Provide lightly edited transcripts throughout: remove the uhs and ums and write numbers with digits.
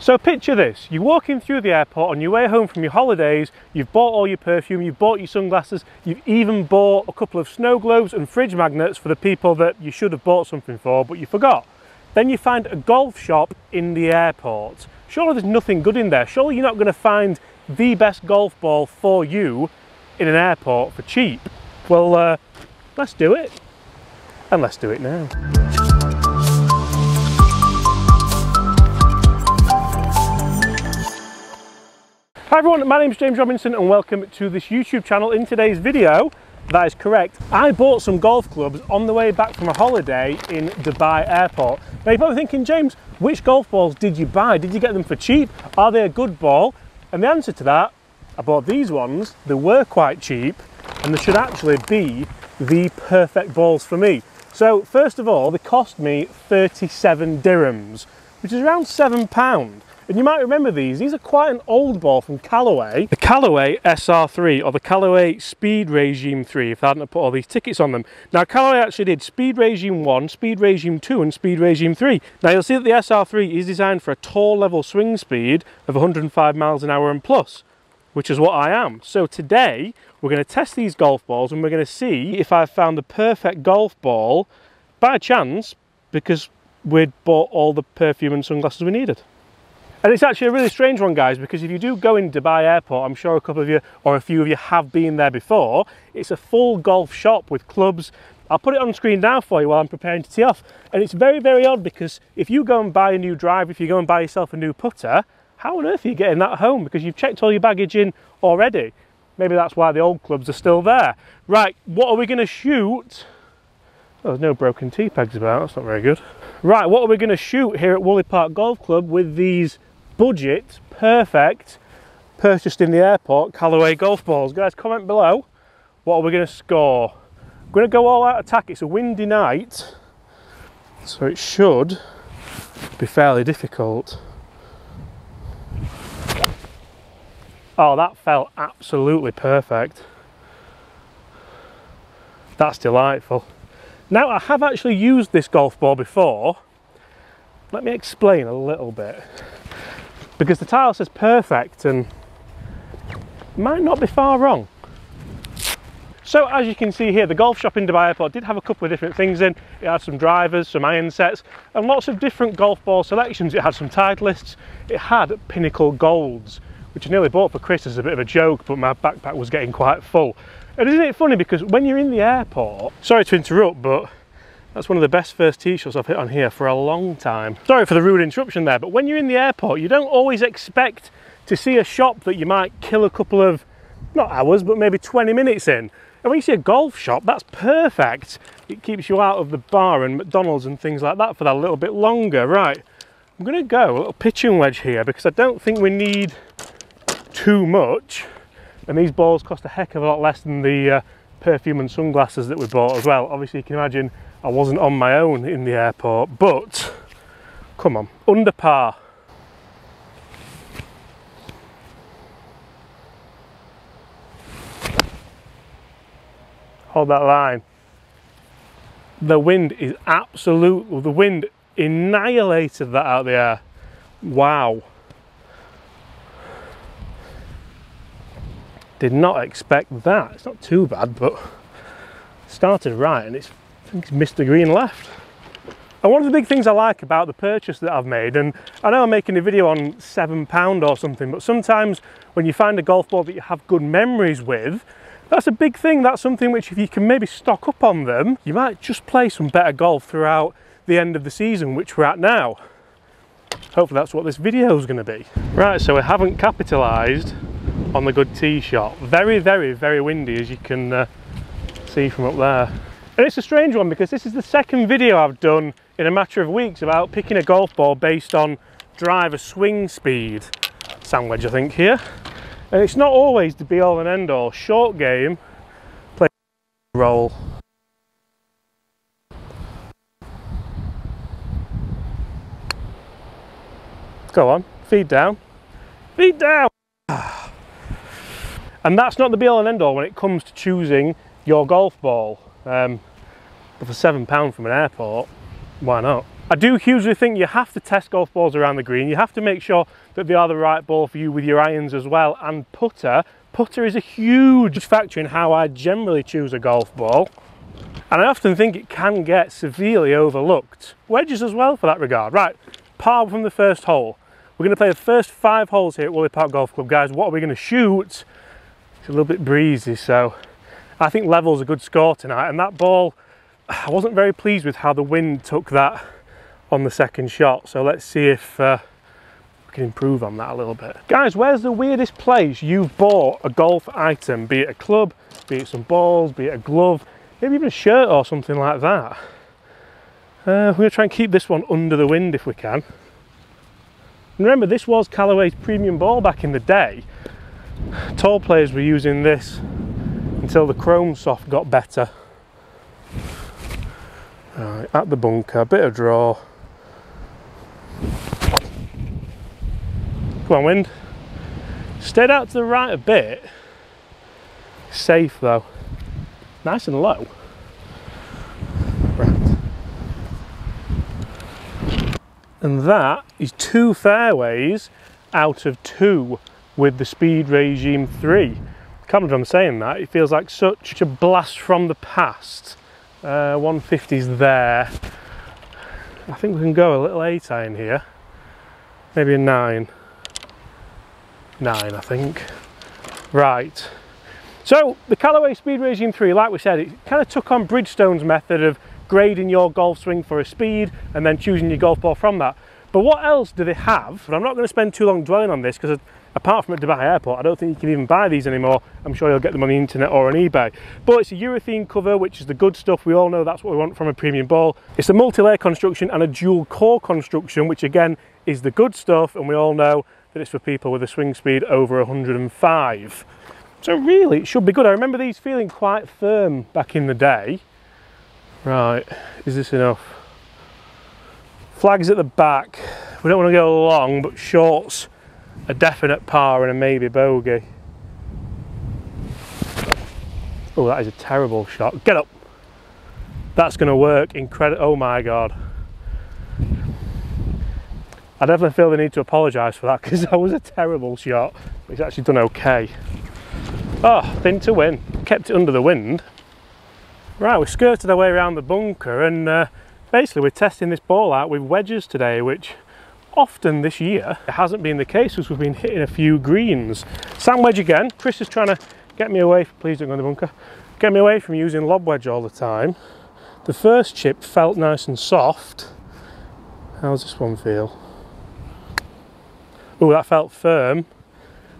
So picture this, you're walking through the airport on your way home from your holidays, you've bought all your perfume, you've bought your sunglasses, you've even bought a couple of snow globes and fridge magnets for the people that you should have bought something for, but you forgot. Then you find a golf shop in the airport. Surely there's nothing good in there. Surely you're not going to find the best golf ball for you in an airport for cheap. Well, let's do it. And let's do it now. Hi everyone, my name is James Robinson and welcome to this YouTube channel. In today's video, that is correct, I bought some golf clubs on the way back from a holiday in Dubai Airport. Now you're probably thinking, James, which golf balls did you buy? Did you get them for cheap? Are they a good ball? And the answer to that, I bought these ones. They were quite cheap and they should actually be the perfect balls for me. So first of all, they cost me 37 dirhams, which is around £7. And you might remember these are quite an old ball from Callaway. The Callaway SR3, or the Callaway Speed Regime 3, if I hadn't put all these tickets on them. Now Callaway actually did Speed Regime 1, Speed Regime 2 and Speed Regime 3. Now you'll see that the SR3 is designed for a tall level swing speed of 105 miles an hour and plus, which is what I am. So today we're going to test these golf balls and we're going to see if I've found the perfect golf ball by chance, because we'd bought all the perfume and sunglasses we needed. And it's actually a really strange one, guys, because if you do go in Dubai Airport, I'm sure a couple of you or a few of you have been there before. It's a full golf shop with clubs. I'll put it on screen now for you while I'm preparing to tee off. And it's very, very odd because if you go and buy a new drive, if you go and buy yourself a new putter, how on earth are you getting that home? Because you've checked all your baggage in already. Maybe that's why the old clubs are still there. Right, what are we going to shoot? Oh, there's no broken tee pegs about, that's not very good. Right, what are we going to shoot here at Woolley Park Golf Club with these budget, perfect, purchased in the airport Callaway golf balls? Guys, comment below, what are we going to score? I'm going to go all out attack. It's a windy night, so it should be fairly difficult. Oh, that felt absolutely perfect. That's delightful. Now, I have actually used this golf ball before. Let me explain a little bit, because the tile says perfect and might not be far wrong. So as you can see here, the golf shop in Dubai Airport did have a couple of different things in. It had some drivers, some iron sets, and lots of different golf ball selections. It had some Titleists, it had Pinnacle Golds, which I nearly bought for Chris as a bit of a joke, but my backpack was getting quite full. And isn't it funny, because when you're in the airport, sorry to interrupt, but that's one of the best first tee shots I've hit on here for a long time. Sorry for the rude interruption there, but when you're in the airport, you don't always expect to see a shop that you might kill a couple of, not hours, but maybe 20 minutes in. And when you see a golf shop, that's perfect. It keeps you out of the bar and McDonald's and things like that for that little bit longer. Right, I'm gonna go a little pitching wedge here because I don't think we need too much. And these balls cost a heck of a lot less than the perfume and sunglasses that we bought as well. Obviously, you can imagine I wasn't on my own in the airport, but come on, under par. Hold that line. The wind is absolute, the wind annihilated that out of the air. Wow. Did not expect that. It's not too bad, but started right and it's, I think it's missed the green left. And one of the big things I like about the purchase that I've made, and I know I'm making a video on £7 or something, but sometimes when you find a golf ball that you have good memories with, that's a big thing. That's something which if you can maybe stock up on them, you might just play some better golf throughout the end of the season, which we're at now. Hopefully that's what this video is going to be. Right, so we haven't capitalised on the good tee shot. Very, very, very windy, as you can see from up there. And it's a strange one because this is the second video I've done in a matter of weeks about picking a golf ball based on driver swing speed. Sandwich, I think, here. And it's not always the be all and end all. Short game, play roll. Go on, feed down. Feed down! And that's not the be all and end all when it comes to choosing your golf ball. But for £7 from an airport, why not? I do hugely think you have to test golf balls around the green. You have to make sure that they are the right ball for you with your irons as well, and putter. Putter is a huge factor in how I generally choose a golf ball, and I often think it can get severely overlooked. Wedges as well for that regard. Right, par from the first hole. We're going to play the first 5 holes here at Woolley Park Golf Club, guys. What are we going to shoot? It's a little bit breezy, so I think level's a good score tonight. And that ball, I wasn't very pleased with how the wind took that on the second shot. So let's see if we can improve on that a little bit. Guys, where's the weirdest place you've bought a golf item? Be it a club, be it some balls, be it a glove, maybe even a shirt or something like that. We're going to try and keep this one under the wind if we can. And remember, this was Callaway's premium ball back in the day. Tall players were using this until the Chrome Soft got better. Right, at the bunker, bit of draw. Come on, wind. Stayed out to the right a bit. Safe though. Nice and low. Right. And that is 2 fairways out of 2 with the Speed Regime 3. Can't believe I'm saying that. It feels like such a blast from the past. 150's there. I think we can go a little 8 iron here. Maybe a 9. 9, I think. Right. So the Callaway Speed Regime 3, like we said, it kind of took on Bridgestone's method of grading your golf swing for a speed and then choosing your golf ball from that. But what else do they have? And I'm not going to spend too long dwelling on this because apart from at Dubai Airport, I don't think you can even buy these anymore. I'm sure you'll get them on the internet or on eBay. But it's a urethane cover, which is the good stuff. We all know that's what we want from a premium ball. It's a multi-layer construction and a dual core construction, which again is the good stuff. And we all know that it's for people with a swing speed over 105. So really, it should be good. I remember these feeling quite firm back in the day. Right, is this enough? Flags at the back. We don't want to go long, but shorts, a definite par and a maybe bogey. Oh, that is a terrible shot. Get up. That's going to work. Incredible. Oh my God. I definitely feel the need to apologise for that because that was a terrible shot. It's actually done okay. Oh, thin to win. Kept it under the wind. Right, we skirted our way around the bunker and basically we're testing this ball out with wedges today, which often this year it hasn't been the case because we've been hitting a few greens. Sand wedge again. Chris is trying to get me away, please don't go in the bunker, get me away from using lob wedge all the time. The first chip felt nice and soft. How's this one feel? Oh, that felt firm.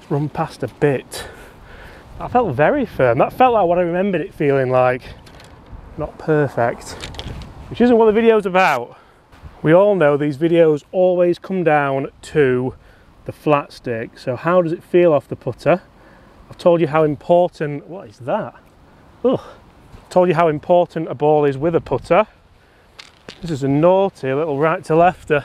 It's run past a bit. That felt very firm. That felt like what I remembered it feeling like. Not perfect, which isn't what the video's about. We all know these videos always come down to the flat stick. So how does it feel off the putter? I've told you how important... What is that? Ugh. I've told you how important a ball is with a putter. This is a naughty little right to lefter.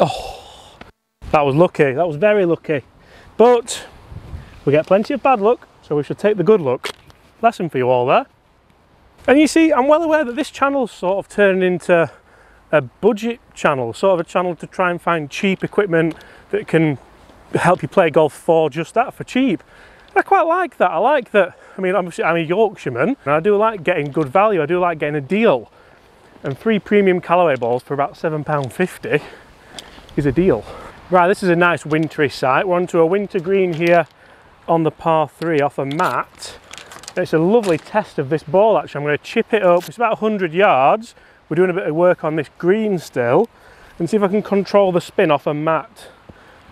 Oh. That was lucky, that was very lucky. But we get plenty of bad luck, so we should take the good luck. Lesson for you all there. And you see, I'm well aware that this channel's sort of turned into a budget channel, sort of a channel to try and find cheap equipment that can help you play golf for just that, for cheap. And I quite like that. I like that. I mean, obviously I'm a Yorkshireman, and I do like getting good value. I do like getting a deal. And 3 premium Callaway balls for about £7.50 is a deal. Right, this is a nice wintry site. We're onto a winter green here on the par 3 off a mat. It's a lovely test of this ball, actually. I'm going to chip it up. It's about 100 yards. We're doing a bit of work on this green still and see if I can control the spin off a mat.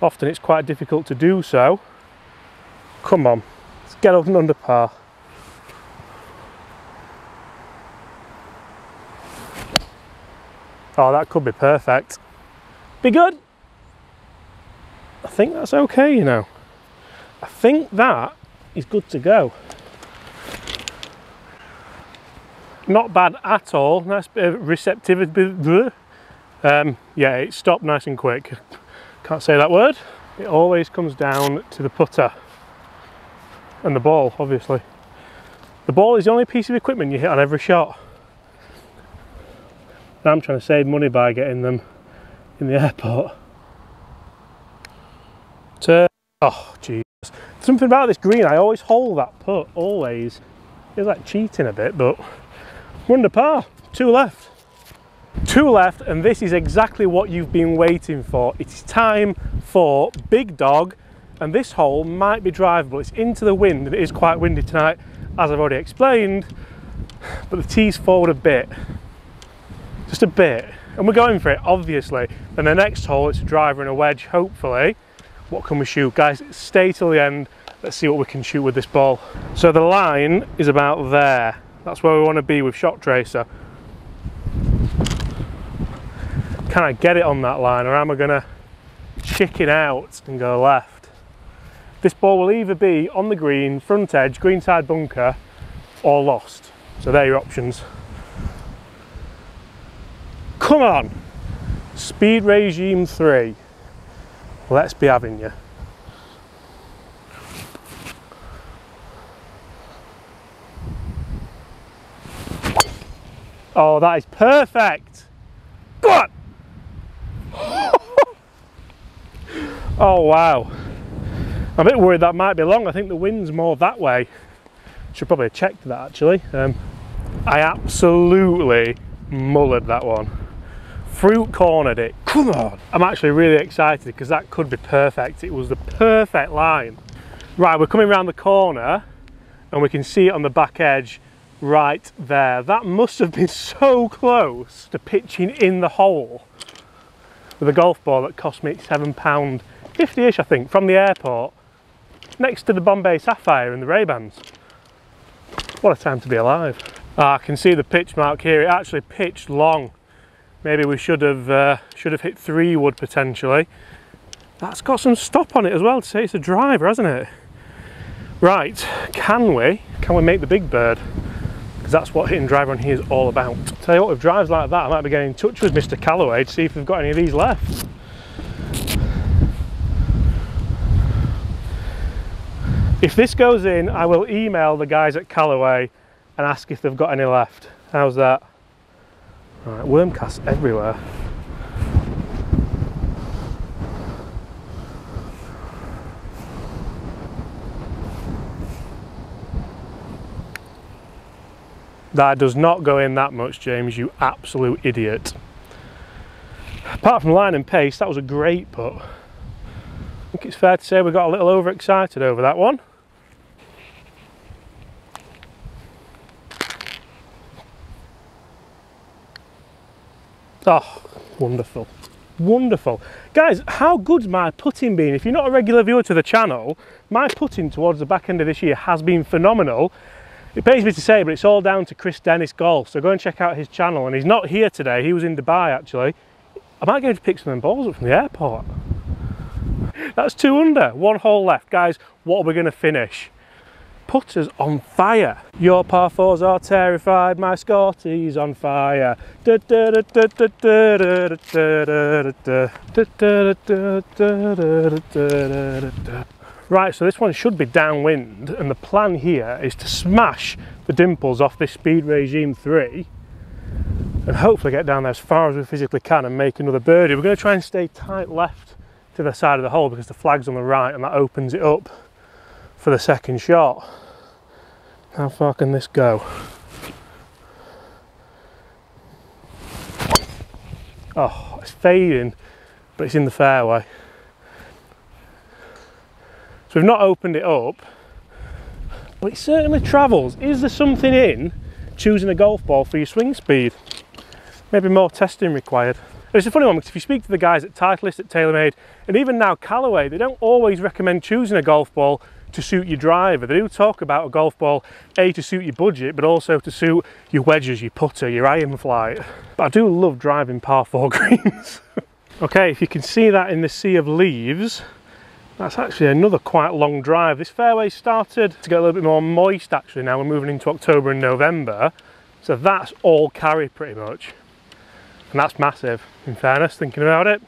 Often it's quite difficult to do so. Come on, let's get up and under par. Oh, that could be perfect. Be good. I think that's okay, you know. I think that is good to go. Not bad at all. Nice bit of receptivity. Yeah, it stopped nice and quick. Can't say that word. It always comes down to the putter. And the ball, obviously. The ball is the only piece of equipment you hit on every shot. and I'm trying to save money by getting them in the airport. Oh, Jesus. Something about this green, I always hold that putt, always. It's like cheating a bit, but we're under par. Two left. Two left, and this is exactly what you've been waiting for. It's time for Big Dog, and this hole might be drivable. It's into the wind, and it is quite windy tonight, as I've already explained, but the tee's forward a bit. Just a bit. And we're going for it, obviously. And the next hole, it's a driver and a wedge, hopefully. What can we shoot? Guys, stay till the end. Let's see what we can shoot with this ball. So the line is about there. That's where we want to be with Shot Tracer. Can I get it on that line, or am I going to chicken out and go left? This ball will either be on the green, front edge, green side bunker, or lost. So there are your options. Come on! Speed Regime 3. Let's be having you. Oh, that is perfect! Go on! Oh, wow. I'm a bit worried that might be long. I think the wind's more that way. Should probably have checked that, actually. I absolutely mullered that one. Fruit cornered it. Come on! I'm actually really excited because that could be perfect. It was the perfect line. Right, we're coming around the corner and we can see it on the back edge right there. That must have been so close to pitching in the hole with a golf ball that cost me £7.50ish, I think, from the airport, next to the Bombay Sapphire and the Ray-Bans. What a time to be alive. I can see the pitch mark here. It actually pitched long. Maybe we should have hit 3 wood potentially. That's got some stop on it as well to say it's a driver, hasn't it? Right, can we make the big bird? Because that's what hitting driver on here is all about. Tell you what, with drives like that, I might be getting in touch with Mr. Callaway to see if we've got any of these left. If this goes in, I will email the guys at Callaway and ask if they've got any left. How's that? Right, worm casts everywhere. That does not go in that much, James, you absolute idiot. Apart from line and pace, that was a great putt. I think it's fair to say we got a little overexcited over that one. Oh, wonderful. Wonderful. Guys, how good's my putting been? If you're not a regular viewer to the channel, my putting towards the back end of this year has been phenomenal. It pains me to say, but it's all down to Chris Dennis Golf, so go and check out his channel. And he's not here today, he was in Dubai actually. I might get him to pick some of them balls up from the airport. That's 2 under, 1 hole left. Guys, what are we going to finish? Putters on fire. Your par fours are terrified, my Scotty's on fire. Right, so this one should be downwind, and the plan here is to smash the dimples off this Speed Regime 3 and hopefully get down there as far as we physically can and make another birdie. We're going to try and stay tight left to the side of the hole because the flag's on the right and that opens it up for the second shot. How far can this go? Oh, it's fading, but it's in the fairway. So we've not opened it up, but it certainly travels. Is there something in choosing a golf ball for your swing speed? Maybe more testing required. It's a funny one because if you speak to the guys at Titleist, at TaylorMade, and even now Callaway, they don't always recommend choosing a golf ball to suit your driver. They do talk about a golf ball, A, to suit your budget, but also to suit your wedges, your putter, your iron flight. But I do love driving par 4 greens. Okay, if you can see that in the sea of leaves, that's actually another quite long drive. This fairway started to get a little bit more moist actually now. We're moving into October and November. So that's all carry pretty much. And that's massive, in fairness, thinking about it.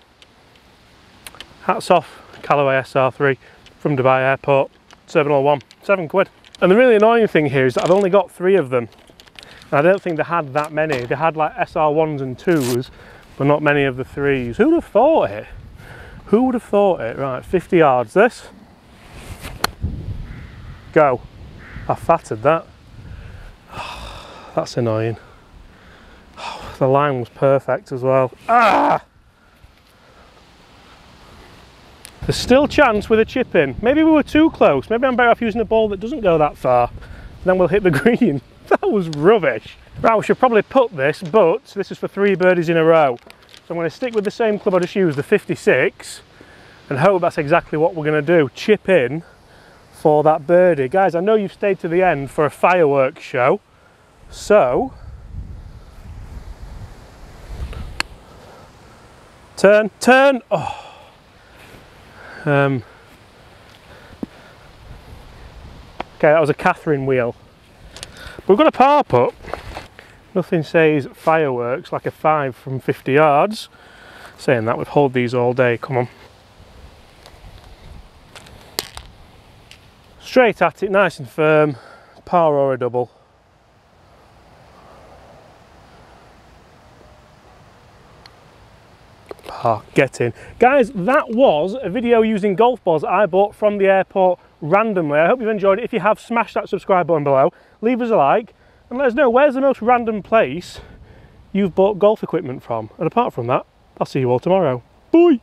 Hats off, Callaway SR3 from Dubai Airport. 701, £7. And the really annoying thing here is that I've only got 3 of them. I don't think they had that many. They had like SR1s and 2s, but not many of the 3s. Who'd have thought it? Who would have thought it? Right, 50 yards this. Go. I fatted that. That's annoying. The line was perfect as well. Ah! There's still chance with a chip in. Maybe we were too close. Maybe I'm better off using a ball that doesn't go that far. Then we'll hit the green. That was rubbish. Right, we should probably put this, but this is for 3 birdies in a row. So I'm going to stick with the same club I just used, the 56, and hope that's exactly what we're going to do. Chip in for that birdie. Guys, I know you've stayed to the end for a fireworks show, so... Turn, turn! Oh. Okay, that was a Catherine wheel. We've got a par putt. Nothing says fireworks like a 5 from 50 yards. Saying that, we've held these all day, come on. Straight at it, nice and firm. Par or a double. Oh, get in. Guys, that was a video using golf balls I bought from the airport randomly. I hope you've enjoyed it. If you have, smash that subscribe button below, leave us a like, and let us know where's the most random place you've bought golf equipment from. And apart from that, I'll see you all tomorrow. Bye!